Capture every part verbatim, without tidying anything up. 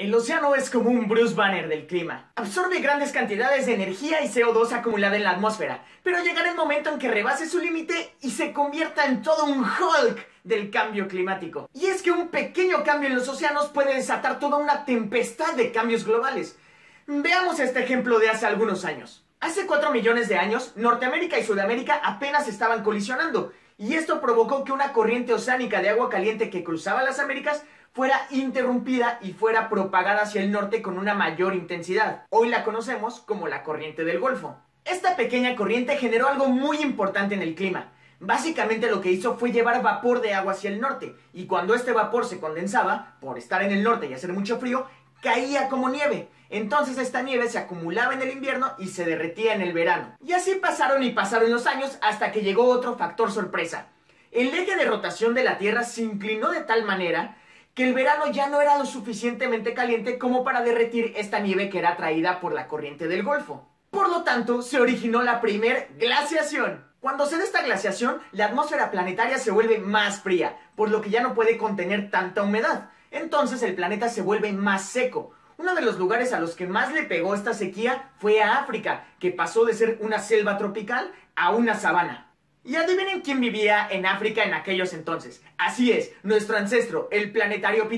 El océano es como un Bruce Banner del clima. Absorbe grandes cantidades de energía y C O dos acumulada en la atmósfera, pero llegará el momento en que rebase su límite y se convierta en todo un Hulk del cambio climático. Y es que un pequeño cambio en los océanos puede desatar toda una tempestad de cambios globales. Veamos este ejemplo de hace algunos años. Hace cuatro millones de años, Norteamérica y Sudamérica apenas estaban colisionando, y esto provocó que una corriente oceánica de agua caliente que cruzaba las Américas fuera interrumpida y fuera propagada hacia el norte con una mayor intensidad. Hoy la conocemos como la corriente del Golfo. Esta pequeña corriente generó algo muy importante en el clima. Básicamente lo que hizo fue llevar vapor de agua hacia el norte, y cuando este vapor se condensaba, por estar en el norte y hacer mucho frío, caía como nieve. Entonces esta nieve se acumulaba en el invierno y se derretía en el verano. Y así pasaron y pasaron los años hasta que llegó otro factor sorpresa. El eje de rotación de la Tierra se inclinó de tal manera que el verano ya no era lo suficientemente caliente como para derretir esta nieve que era traída por la corriente del Golfo. Por lo tanto, se originó la primer glaciación. Cuando se da esta glaciación, la atmósfera planetaria se vuelve más fría, por lo que ya no puede contener tanta humedad. Entonces el planeta se vuelve más seco. Uno de los lugares a los que más le pegó esta sequía fue a África, que pasó de ser una selva tropical a una sabana. Y adivinen quién vivía en África en aquellos entonces. Así es, nuestro ancestro, el Planeteando.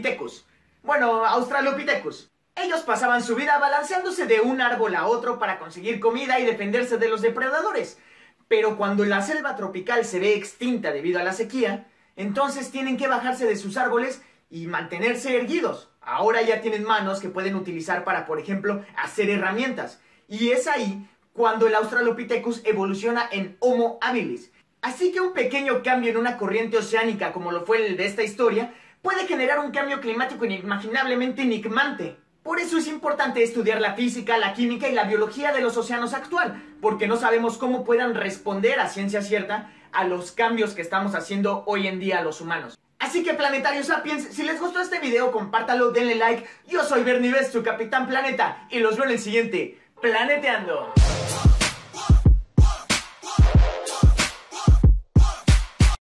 Bueno, Australopithecus. Ellos pasaban su vida balanceándose de un árbol a otro para conseguir comida y defenderse de los depredadores. Pero cuando la selva tropical se ve extinta debido a la sequía, entonces tienen que bajarse de sus árboles y mantenerse erguidos. Ahora ya tienen manos que pueden utilizar para, por ejemplo, hacer herramientas. Y es ahí cuando el Australopithecus evoluciona en Homo habilis. Así que un pequeño cambio en una corriente oceánica como lo fue el de esta historia puede generar un cambio climático inimaginablemente enigmante. Por eso es importante estudiar la física, la química y la biología de los océanos actual, porque no sabemos cómo puedan responder a ciencia cierta a los cambios que estamos haciendo hoy en día los humanos. Así que planetarios sapiens, si les gustó este video compártalo, denle like. Yo soy Bernibéz, tu Capitán Planeta, y los veo en el siguiente Planeteando.